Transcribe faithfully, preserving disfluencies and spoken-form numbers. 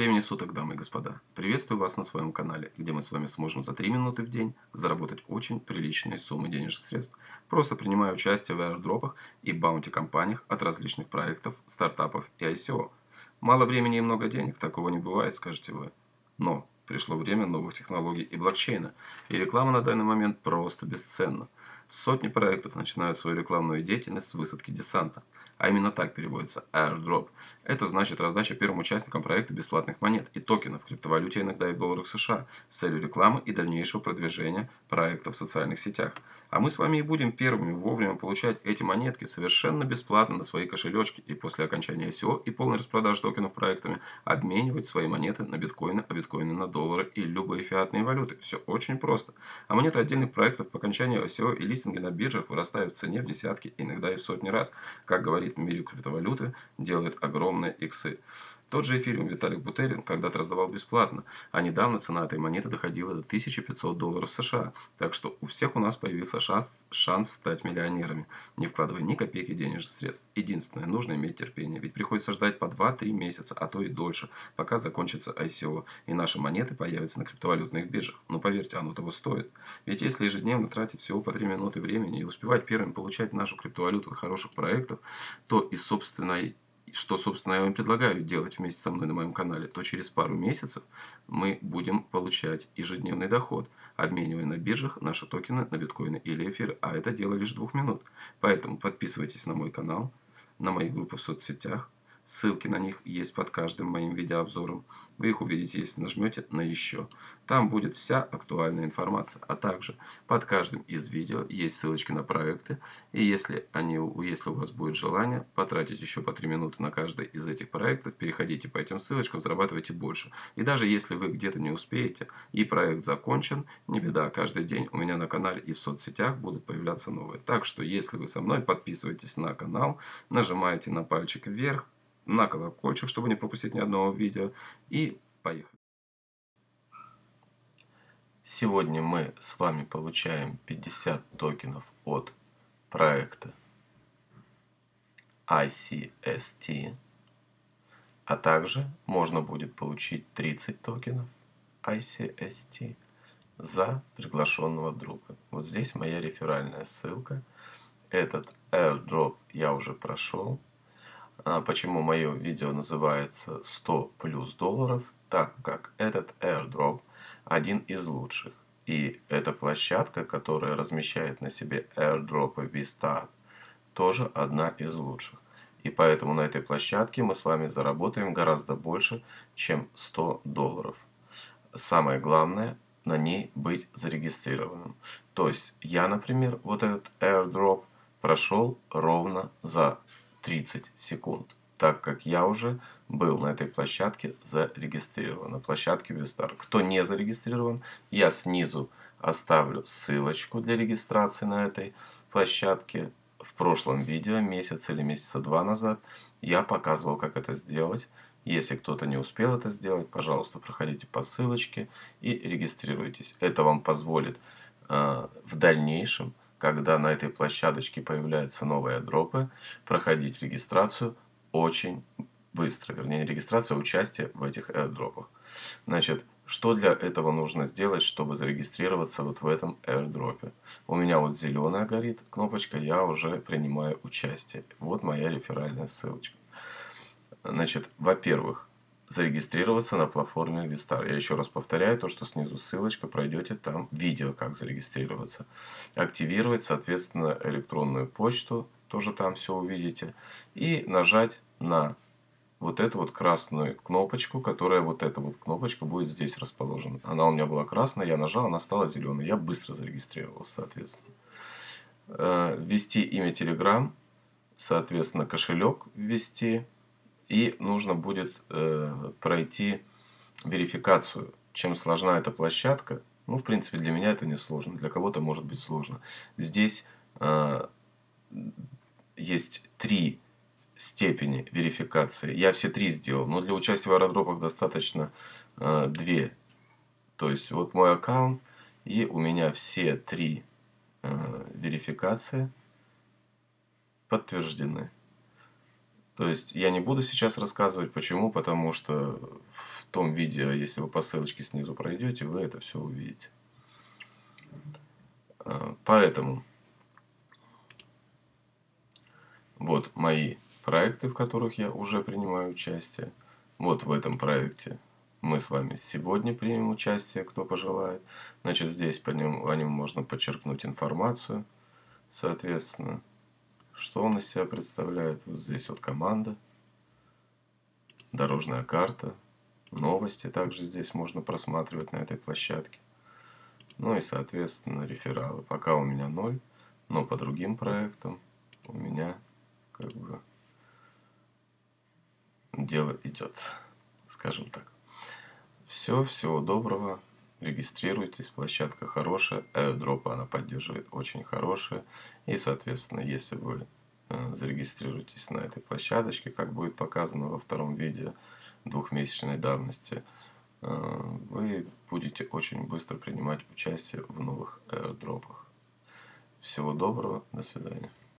Времени суток, дамы и господа. Приветствую вас на своем канале, где мы с вами сможем за три минуты в день заработать очень приличные суммы денежных средств, просто принимая участие в аирдропах и баунти-компаниях от различных проектов, стартапов и ай си о. Мало времени и много денег, такого не бывает, скажете вы. Но пришло время новых технологий и блокчейна, и реклама на данный момент просто бесценна. Сотни проектов начинают свою рекламную деятельность с высадки десанта. А именно так переводится airdrop. Это значит раздача первым участникам проекта бесплатных монет и токенов в криптовалюте, иногда и в долларах США, с целью рекламы и дальнейшего продвижения проекта в социальных сетях. А мы с вами и будем первыми вовремя получать эти монетки совершенно бесплатно на свои кошелечки и после окончания ай си о и полной распродажи токенов проектами обменивать свои монеты на биткоины, а биткоины на доллары и любые фиатные валюты. Все очень просто. А монеты отдельных проектов по окончанию ай си о и листинги на биржах вырастают в цене в десятки, иногда и в сотни раз. Как говорит в мире криптовалюты, делают огромные иксы. Тот же эфириум Виталик Бутерин когда-то раздавал бесплатно, а недавно цена этой монеты доходила до тысячи пятисот долларов США. Так что у всех у нас появился шанс, шанс стать миллионерами, не вкладывая ни копейки денежных средств. Единственное, нужно иметь терпение, ведь приходится ждать по два-три месяца, а то и дольше, пока закончится ай си о, и наши монеты появятся на криптовалютных биржах. Но поверьте, оно того стоит. Ведь если ежедневно тратить всего по три минуты времени и успевать первым получать нашу криптовалюту от хороших проектов, то и собственной что, собственно, я вам предлагаю делать вместе со мной на моем канале, то через пару месяцев мы будем получать ежедневный доход, обменивая на биржах наши токены на биткоины или эфиры. А это дело лишь двух минут. Поэтому подписывайтесь на мой канал, на мои группы в соцсетях. Ссылки на них есть под каждым моим видеообзором. Вы их увидите, если нажмете на «Еще». Там будет вся актуальная информация. А также под каждым из видео есть ссылочки на проекты. И если, они, если у вас будет желание потратить еще по три минуты на каждый из этих проектов, переходите по этим ссылочкам, зарабатывайте больше. И даже если вы где-то не успеете и проект закончен, не беда, каждый день у меня на канале и в соцсетях будут появляться новые. Так что, если вы со мной, подписывайтесь на канал, нажимаете на пальчик вверх, на колокольчик, чтобы не пропустить ни одного видео. И поехали. Сегодня мы с вами получаем пятьдесят токенов от проекта ай си эс ти. А также можно будет получить тридцать токенов ай си эс ти за приглашенного друга. Вот здесь моя реферальная ссылка. Этот airdrop я уже прошел. Почему мое видео называется сто плюс долларов? Так как этот airdrop один из лучших. И эта площадка, которая размещает на себе airdropы Vistar, тоже одна из лучших. И поэтому на этой площадке мы с вами заработаем гораздо больше, чем сто долларов. Самое главное, на ней быть зарегистрированным. То есть я, например, вот этот airdrop прошел ровно за тридцать секунд, так как я уже был на этой площадке зарегистрирован, на площадке WeStar. Кто не зарегистрирован, я снизу оставлю ссылочку для регистрации на этой площадке. В прошлом видео, месяц или месяца два назад, я показывал, как это сделать. Если кто-то не успел это сделать, пожалуйста, проходите по ссылочке и регистрируйтесь. Это вам позволит э, в дальнейшем, когда на этой площадочке появляются новые дропы, проходить регистрацию очень быстро. Вернее, регистрация, участие в этих airdropах. Значит, что для этого нужно сделать, чтобы зарегистрироваться вот в этом airdropе? У меня вот зеленая горит кнопочка, я уже принимаю участие. Вот моя реферальная ссылочка. Значит, во-первых, зарегистрироваться на платформе WeStar. Я еще раз повторяю то, что снизу ссылочка, пройдете там видео, как зарегистрироваться. Активировать, соответственно, электронную почту, тоже там все увидите. И нажать на вот эту вот красную кнопочку, которая вот эта вот кнопочка будет здесь расположена. Она у меня была красная, я нажал, она стала зеленой. Я быстро зарегистрировался, соответственно. Ввести имя Telegram, соответственно, кошелек ввести. И нужно будет э, пройти верификацию. Чем сложна эта площадка? Ну, в принципе, для меня это не сложно. Для кого-то может быть сложно. Здесь э, есть три степени верификации. Я все три сделал. Но для участия в аирдропах достаточно э, две. То есть, вот мой аккаунт. И у меня все три э, верификации подтверждены. То есть я не буду сейчас рассказывать, почему, потому что в том видео, если вы по ссылочке снизу пройдете, вы это все увидите. Поэтому вот мои проекты, в которых я уже принимаю участие. Вот в этом проекте мы с вами сегодня примем участие, кто пожелает. Значит, здесь по нему, о нем можно подчеркнуть информацию. Соответственно, что он из себя представляет. Вот здесь вот команда, дорожная карта, новости также здесь можно просматривать на этой площадке. Ну и, соответственно, рефералы. Пока у меня ноль, но по другим проектам у меня как бы дело идет, скажем так. Все, всего доброго. Регистрируйтесь, площадка хорошая, аирдропы она поддерживает очень хорошие. И, соответственно, если вы зарегистрируетесь на этой площадочке, как будет показано во втором видео двухмесячной давности, вы будете очень быстро принимать участие в новых аирдропах. Всего доброго, до свидания.